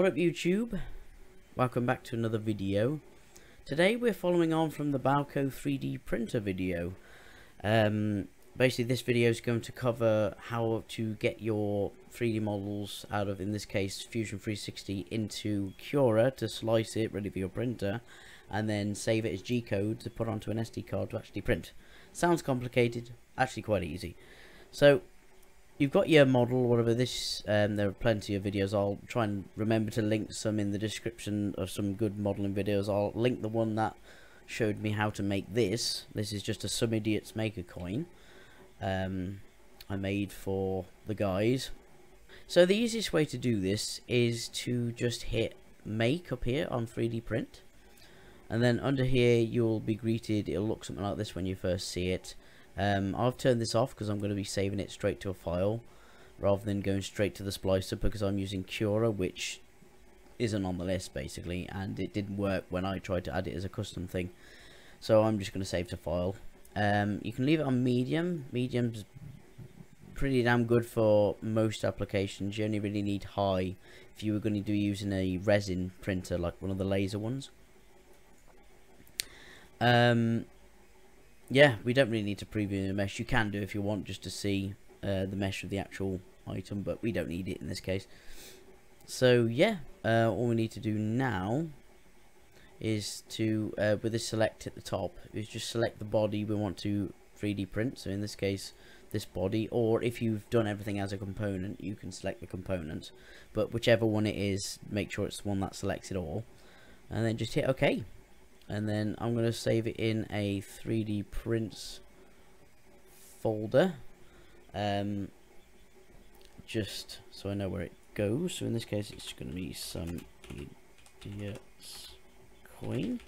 What up YouTube? Welcome back to another video. Today we're following on from the Balco 3D printer video. Basically this video is going to cover how to get your 3D models out of, in this case, Fusion 360 into Cura to slice it ready for your printer and then save it as G-code to put onto an SD card to actually print. Sounds complicated, actually quite easy. So you've got your model, whatever this, there are plenty of videos. I'll try and remember to link some in the description of some good modelling videos. I'll link the one that showed me how to make this. This is just a Some Idiots Make a Coin I made for the guys. So the easiest way to do this is to just hit Make up here on 3D Print. And then under here you'll be greeted, it'll look something like this when you first see it. I've turned this off because I'm going to be saving it straight to a file rather than going straight to the splicer, because I'm using Cura, which isn't on the list basically, and it didn't work when I tried to add it as a custom thing. So I'm just going to save to file. You can leave it on medium. Medium's pretty damn good for most applications. You only really need high if you were going to be using a resin printer like one of the laser ones. Yeah, we don't really need to preview the mesh. You can do if you want, just to see the mesh of the actual item, but we don't need it in this case. So yeah, all we need to do now is to, with the select at the top, is just select the body we want to 3D print. So in this case, this body, or if you've done everything as a component, you can select the component. But whichever one it is, make sure it's the one that selects it all. And then just hit OK. And then I'm going to save it in a 3D prints folder, just so I know where it goes. So in this case it's going to be Some Idiots Coin.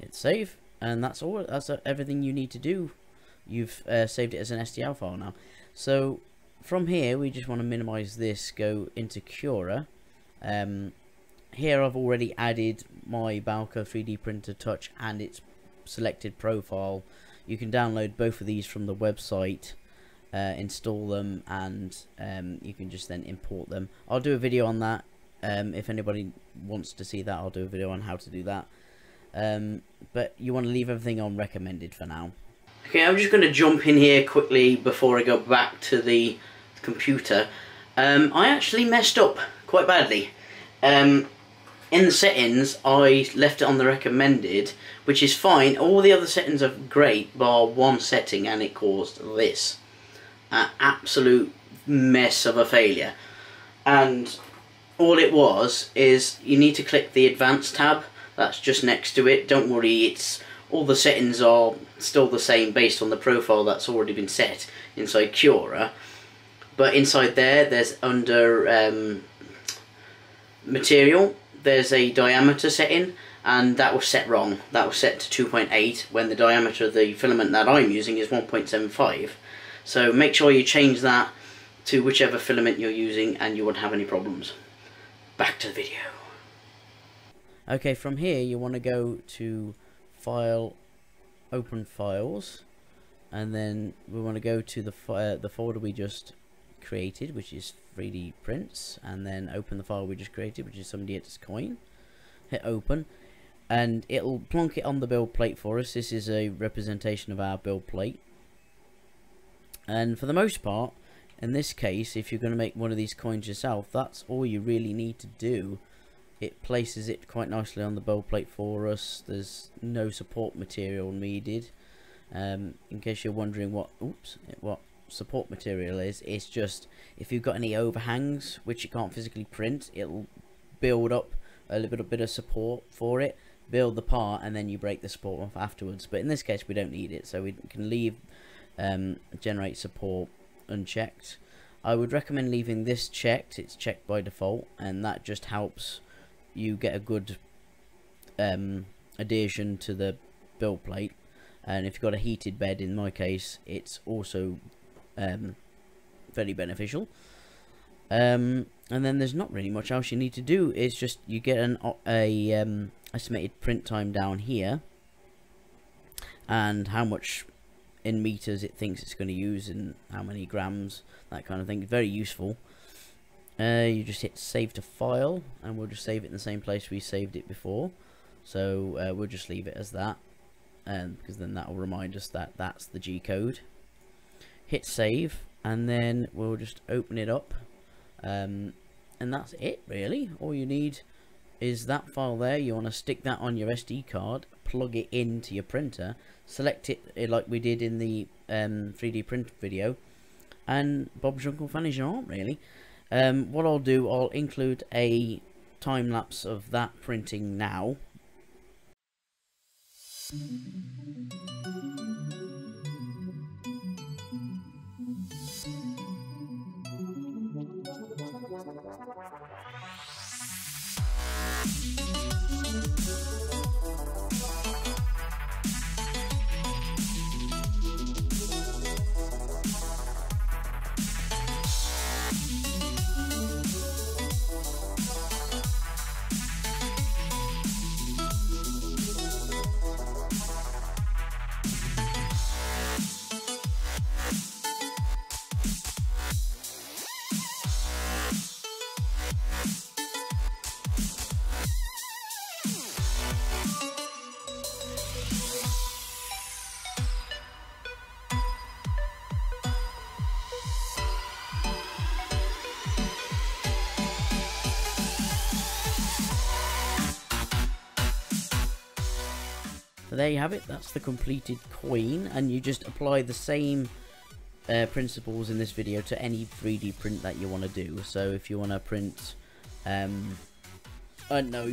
Hit save, and that's all. That's everything you need to do. You've saved it as an STL file now. So from here we just want to minimize this, go into Cura. Here I've already added my Balco 3D printer touch and its selected profile. You can download both of these from the website, install them, and you can just then import them. I'll do a video on that. If anybody wants to see that, I'll do a video on how to do that. But you want to leave everything on recommended for now. Okay, I'm just going to jump in here quickly before I go back to the computer. I actually messed up quite badly. In the settings, I left it on the recommended, which is fine. All the other settings are great, bar one setting, and it caused this. An absolute mess of a failure. And all it was is you need to click the Advanced tab. That's just next to it. Don't worry, it's all the settings are still the same based on the profile that's already been set inside Cura. But inside there, there's under Material. There's a diameter setting, and that was set wrong. That was set to 2.8 when the diameter of the filament that I'm using is 1.75. So make sure you change that to whichever filament you're using and you won't have any problems. Back to the video. Okay, from here you want to go to File, Open Files, and then we want to go to the folder we just created, which is 3D prints, and then open the file we just created, which is Some Idiots Coin. Hit open, and it'll plonk it on the build plate for us. This is a representation of our build plate, and for the most part, in this case, if you're going to make one of these coins yourself, that's all you really need to do. It places it quite nicely on the build plate for us. There's no support material needed. In case you're wondering what, oops, what support material is, it's just if you've got any overhangs which you can't physically print, it'll build up a little bit of support for it, build the part, and then you break the support off afterwards. But in this case we don't need it, so we can leave generate support unchecked. I would recommend leaving this checked. It's checked by default, and that just helps you get a good adhesion to the build plate. And if you've got a heated bed, in my case, it's also very beneficial. And then there's not really much else you need to do. It's just you get a estimated print time down here, and how much in meters it thinks it's going to use, and how many grams, that kind of thing. Very useful. You just hit save to file, and we'll just save it in the same place we saved it before. So we'll just leave it as that, because then that will remind us that that's the G-code. Hit save, and then we'll just open it up, and that's it really. All you need is that file there. You want to stick that on your SD card, plug it into your printer, select it like we did in the 3D print video, and Bob's your uncle, Fanny's your aunt really. What I'll do, I'll include a time lapse of that printing now. There you have it, that's the completed coin, and you just apply the same principles in this video to any 3D print that you want to do. So if you want to print I don't know,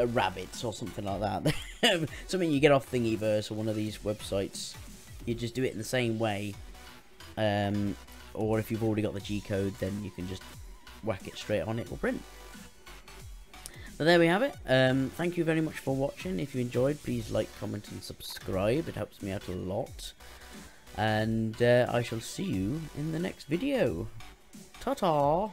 a rabbit or something like that, something you get off Thingiverse or one of these websites, you just do it in the same way, or if you've already got the G-code, then you can just whack it straight on, it will print. So there we have it. Thank you very much for watching. If you enjoyed, please like, comment and subscribe. It helps me out a lot. And I shall see you in the next video. Ta-ta!